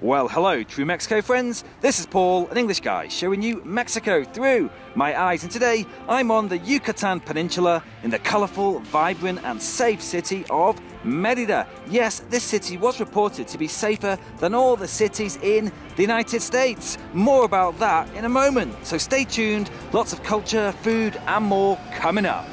Well, hello, True Mexico friends. This is Paul, an English guy, showing you Mexico through my eyes. And today, I'm on the Yucatan Peninsula in the colorful, vibrant, and safe city of Mérida. Yes, this city was reported to be safer than all the cities in the United States. More about that in a moment. So stay tuned. Lots of culture, food, and more coming up.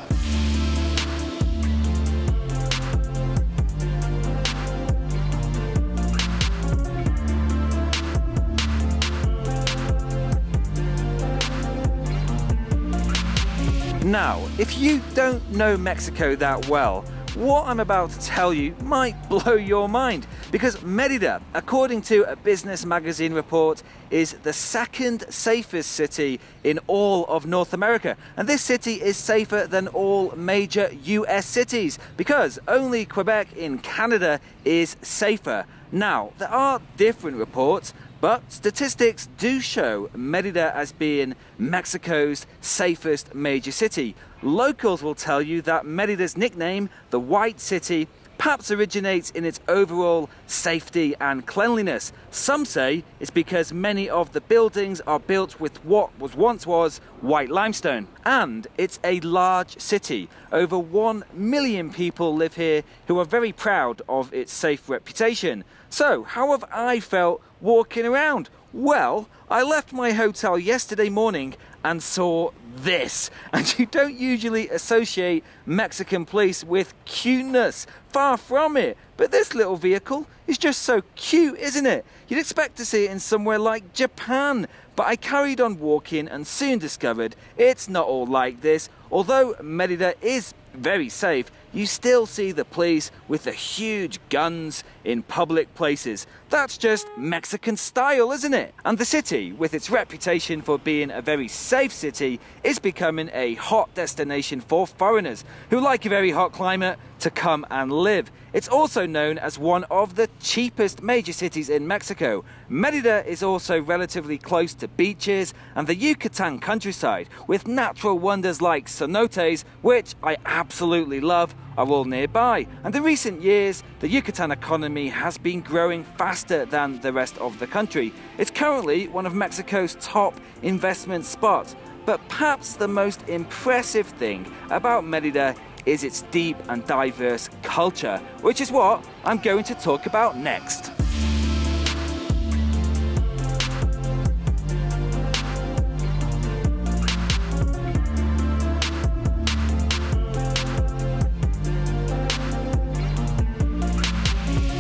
Now, if you don't know Mexico that well, what I'm about to tell you might blow your mind, because Mérida, according to a business magazine report, is the second safest city in all of North America. And this city is safer than all major US cities, because only Quebec in Canada is safer. Now, there are different reports, but statistics do show Mérida as being Mexico's safest major city. Locals will tell you that Mérida's nickname, the White City, perhaps originates in its overall safety and cleanliness. Some say it's because many of the buildings are built with what was once white limestone. And it's a large city. Over 1 million people live here who are very proud of its safe reputation. So, how have I felt walking around? Well, I left my hotel yesterday morning and saw this. And you don't usually associate Mexican police with cuteness. Far from it. But this little vehicle is just so cute, isn't it? You'd expect to see it in somewhere like Japan. But I carried on walking and soon discovered it's not all like this. Although Mérida is very safe, you still see the police with the huge guns in public places. That's just Mexican style, isn't it? And the city, with its reputation for being a very safe city, is becoming a hot destination for foreigners who like a very hot climate to come and live. It's also known as one of the cheapest major cities in Mexico. Mérida is also relatively close to beaches and the Yucatan countryside, with natural wonders like cenotes, which I absolutely love, are all nearby. And in recent years, the Yucatan economy has been growing faster than the rest of the country. It's currently one of Mexico's top investment spots. But perhaps the most impressive thing about Mérida is its deep and diverse culture, which is what I'm going to talk about next.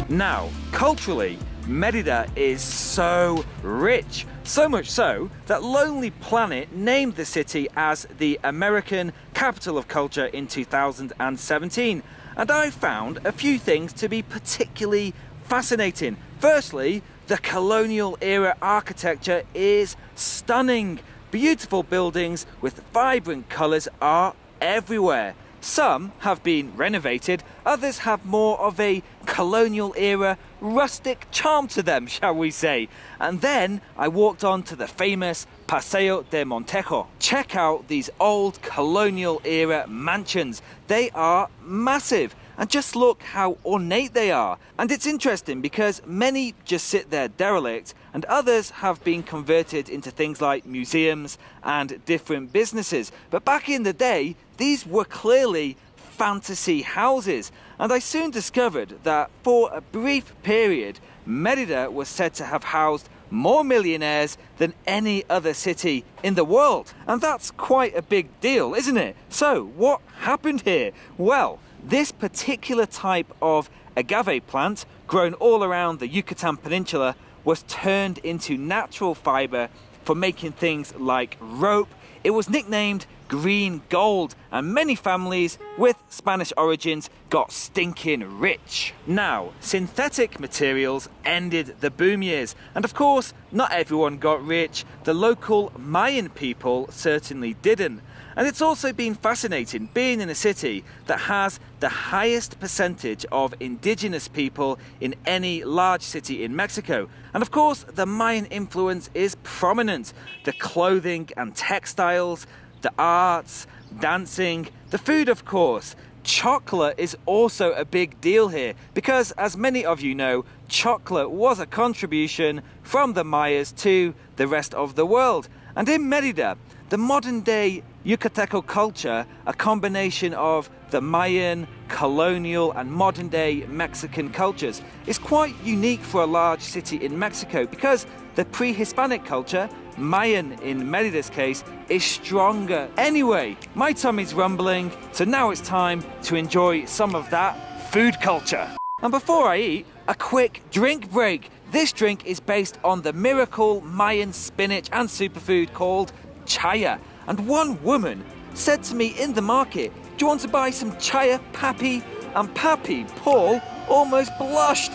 Now, culturally, Mérida is so rich, so much so that Lonely Planet named the city as the American Capital of Culture in 2017. And I found a few things to be particularly fascinating. Firstly, the colonial era architecture is stunning. Beautiful buildings with vibrant colors are everywhere. Some have been renovated, others have more of a colonial era rustic charm to them, shall we say. And then I walked on to the famous Paseo de Montejo. Check out these old colonial era mansions. They are massive. And just look how ornate they are. And it's interesting because many just sit there derelict and others have been converted into things like museums and different businesses. But back in the day, these were clearly fantasy houses. And I soon discovered that for a brief period, Mérida was said to have housed more millionaires than any other city in the world. And that's quite a big deal, isn't it? So what happened here? Well, this particular type of agave plant, grown all around the Yucatan Peninsula, was turned into natural fiber for making things like rope. It was nicknamed green gold, and many families with Spanish origins got stinking rich. Now, synthetic materials ended the boom years, and of course, not everyone got rich. The local Mayan people certainly didn't. And it's also been fascinating being in a city that has the highest percentage of indigenous people in any large city in Mexico. And of course, the Mayan influence is prominent. The clothing and textiles, the arts, dancing, the food, of course. Chocolate is also a big deal here because, as many of you know, chocolate was a contribution from the Mayas to the rest of the world. And in Mérida, the modern-day Yucateco culture, a combination of the Mayan, colonial and modern-day Mexican cultures, is quite unique for a large city in Mexico because the pre-Hispanic culture, Mayan in Mérida's case, is stronger. Anyway, my tummy's rumbling, so now it's time to enjoy some of that food culture. And before I eat, a quick drink break. This drink is based on the miracle Mayan spinach and superfood called chaya. And one woman said to me in the market, "Do you want to buy some chaya, papi?" And papi, Paul, almost blushed.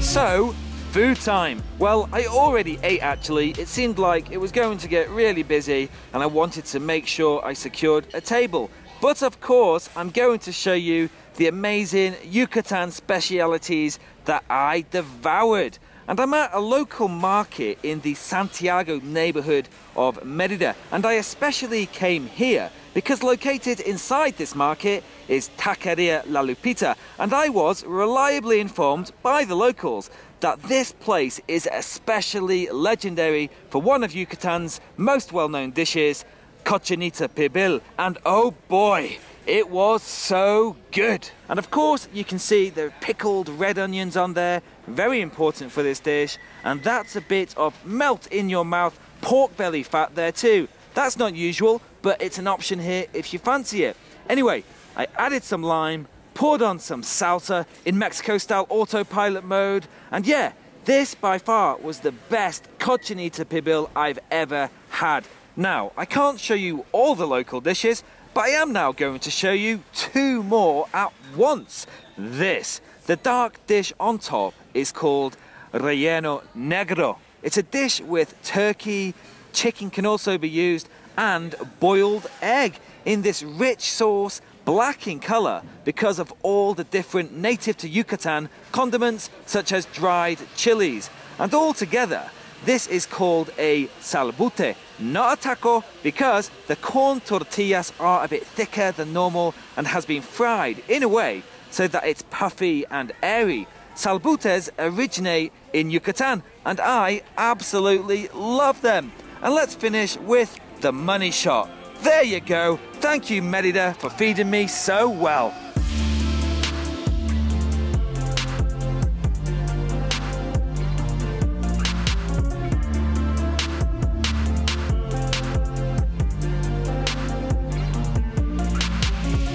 So, food time. Well, I already ate actually. It seemed like it was going to get really busy and I wanted to make sure I secured a table. But of course, I'm going to show you the amazing Yucatan specialities that I devoured. And I'm at a local market in the Santiago neighborhood of Mérida. And I especially came here because located inside this market is Taqueria La Lupita. And I was reliably informed by the locals that this place is especially legendary for one of Yucatan's most well-known dishes, cochinita pibil. And oh boy, it was so good. And of course, you can see the pickled red onions on there, very important for this dish. And that's a bit of melt-in-your-mouth pork belly fat there too. That's not usual, but it's an option here if you fancy it. Anyway, I added some lime, poured on some salsa in Mexico-style autopilot mode, and yeah, this by far was the best cochinita pibil I've ever had. Now, I can't show you all the local dishes, but I am now going to show you two more at once. This, the dark dish on top, is called relleno negro. It's a dish with turkey, chicken can also be used, and boiled egg in this rich sauce, black in color because of all the different native to Yucatan condiments such as dried chilies. And all together, this is called a salbute, not a taco, because the corn tortillas are a bit thicker than normal and has been fried in a way so that it's puffy and airy. Salbutes originate in Yucatan and I absolutely love them. And let's finish with the money shot. There you go. Thank you, Mérida, for feeding me so well.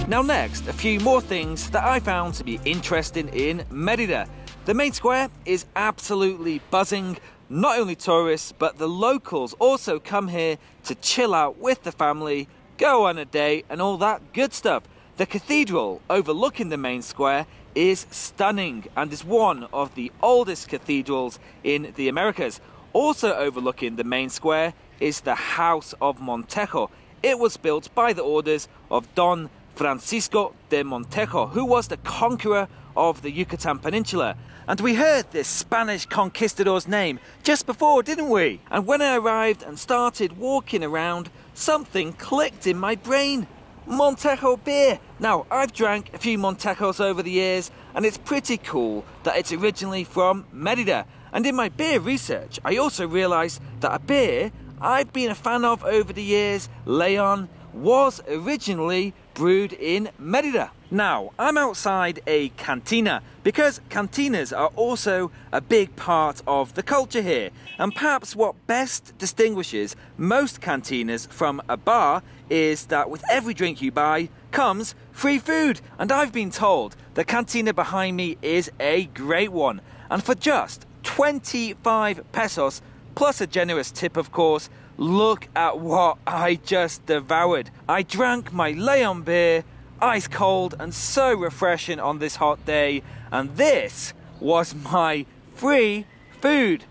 Now next, a few more things that I found to be interesting in Mérida. The main square is absolutely buzzing. Not only tourists, but the locals also come here to chill out with the family, go on a date and all that good stuff. The cathedral overlooking the main square is stunning and is one of the oldest cathedrals in the Americas. Also overlooking the main square is the House of Montejo. It was built by the orders of Don Francisco de Montejo, who was the conqueror of the Yucatan Peninsula. And we heard this Spanish conquistador's name just before, didn't we? And when I arrived and started walking around, something clicked in my brain. Montejo beer. Now, I've drank a few Montejos over the years, and it's pretty cool that it's originally from Mérida. And in my beer research, I also realized that a beer I've been a fan of over the years, Leon, was originally brewed in Mérida. Now, I'm outside a cantina because cantinas are also a big part of the culture here. And perhaps what best distinguishes most cantinas from a bar is that with every drink you buy comes free food. And I've been told the cantina behind me is a great one. And for just 25 pesos, plus a generous tip of course, look at what I just devoured. I drank my Leon beer, ice cold and so refreshing on this hot day. And this was my free food.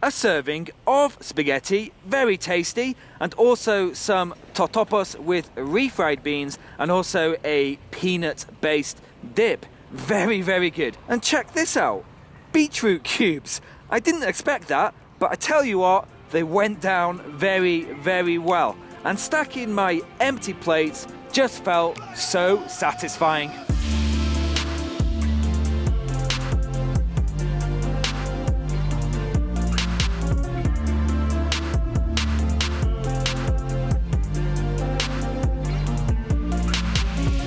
A serving of spaghetti, very tasty, and also some totopos with refried beans and also a peanut-based dip. Very, very good. And check this out, beetroot cubes. I didn't expect that, but I tell you what, they went down very, very well. And stacking my empty plates just felt so satisfying.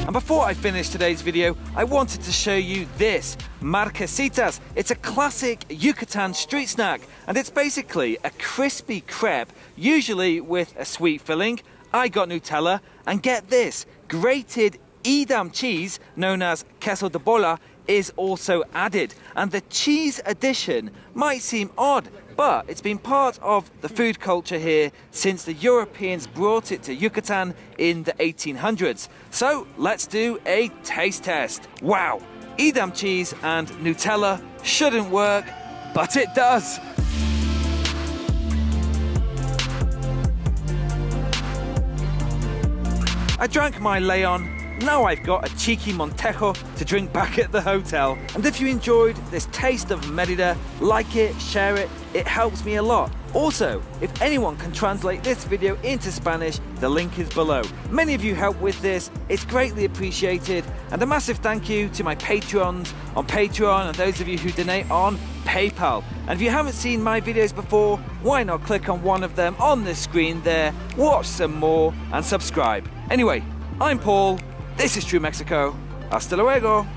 And before I finish today's video, I wanted to show you this, Marquesitas. It's a classic Yucatan street snack, and it's basically a crispy crepe, usually with a sweet filling. I got Nutella, and get this, grated Edam cheese, known as queso de bola, is also added. And the cheese addition might seem odd, but it's been part of the food culture here since the Europeans brought it to Yucatan in the 1800s. So let's do a taste test. Wow, Edam cheese and Nutella shouldn't work, but it does. I drank my Leon. Now I've got a cheeky Montejo to drink back at the hotel. And if you enjoyed this taste of Mérida, like it, share it, it helps me a lot. Also, if anyone can translate this video into Spanish, the link is below. Many of you helped with this, it's greatly appreciated. And a massive thank you to my Patreons on Patreon and those of you who donate on PayPal. And if you haven't seen my videos before, why not click on one of them on this screen there, watch some more and subscribe. Anyway, I'm Paul. This is True Mexico. Hasta luego.